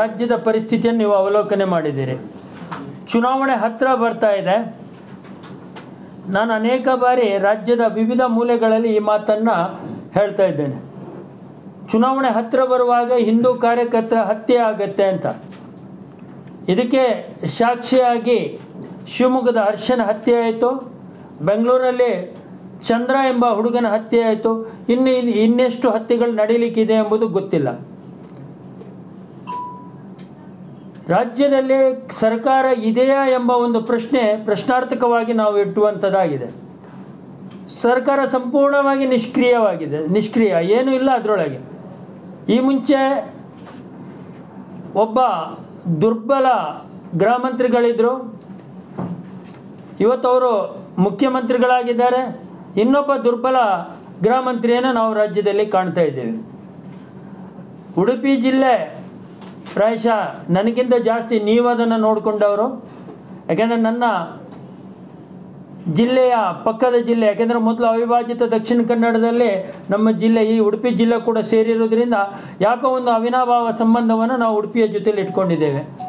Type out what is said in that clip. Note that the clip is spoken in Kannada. राज्यद परिस्थितियन्नु नीवु अवलोकने माडिदिरे। चुनावणे हत्तर बर्ता इदे। नानु अनेक बारी राज्यद विविध मूलेगळल्ली ई मातन्नु हेळ्ता इद्देने। चुनावणे हत्तर बरुवाग हिंदू कार्यकर्ತರ हत्ये आगुत्ते अंत। ಇದಕ್ಕೆ ಸಾಕ್ಷಿಯಾಗಿ ಶಿವಮೊಗ್ಗದ ಹರ್ಷನ ಹತ್ಯೆ ಆಯಿತು, ಬೆಂಗಳೂರಲ್ಲಿ ಚಂದ್ರ ಎಂಬ ಹುಡುಗನ ಹತ್ಯೆ ಆಯಿತು, ಇನ್ನೆಷ್ಟು ಹತ್ಯೆಗಳು ನಡೆಯಲಿಕ್ಕಿದೆ ಎಂಬುದು ಗೊತ್ತಿಲ್ಲ। ರಾಜ್ಯದಲ್ಲಿ ಸರ್ಕಾರ ಇದೆಯಾ ಎಂಬ ಒಂದು ಪ್ರಶ್ನಾರ್ಥಕವಾಗಿ ನಾವು ಇಟ್ಟುವಂತದಾಗಿದೆ। ಸರ್ಕಾರ ಸಂಪೂರ್ಣವಾಗಿ ನಿಷ್ಕ್ರಿಯವಾಗಿದೆ, ನಿಷ್ಕ್ರಿಯ ಏನೂ ಇಲ್ಲ ಅದರೊಳಗೆ। ಈ ಮುಂಚೆ ಒಬ್ಬ ದುರ್ಬಲ ಗ್ರಾಮಂತ್ರಿಗಳಿದ್ದರು, ಇವತ್ತು ಅವರು ಮುಖ್ಯಮಂತ್ರಿಗಳಾಗಿದ್ದಾರೆ। ಇನ್ನೊಬ್ಬ ದುರ್ಬಲ ಗ್ರಾಮಂತ್ರಿಯನ್ನು ನಾವು ರಾಜ್ಯದಲ್ಲಿ ಕಾಣ್ತಾ ಇದ್ದೇವೆ। ಉಡುಪಿ ಜಿಲ್ಲೆ ಪ್ರಾಯಶಃ ನನಗಿಂತ ಜಾಸ್ತಿ ನೀವು ಅದನ್ನು ನೋಡಿಕೊಂಡವರು, ಯಾಕೆಂದರೆ ನನ್ನ ಜಿಲ್ಲೆಯ ಪಕ್ಕದ ಜಿಲ್ಲೆ, ಯಾಕೆಂದರೆ ಮೊದಲು ಅವಿಭಾಜಿತ ದಕ್ಷಿಣ ಕನ್ನಡದಲ್ಲಿ ನಮ್ಮ ಜಿಲ್ಲೆ ಈ ಉಡುಪಿ ಜಿಲ್ಲೆ ಕೂಡ ಸೇರಿರೋದ್ರಿಂದ ಯಾಕೋ ಒಂದು ಅವಿನಾಭಾವ ಸಂಬಂಧವನ್ನು ನಾವು ಉಡುಪಿಯ ಜೊತೆಲಿ ಇಟ್ಕೊಂಡಿದ್ದೇವೆ।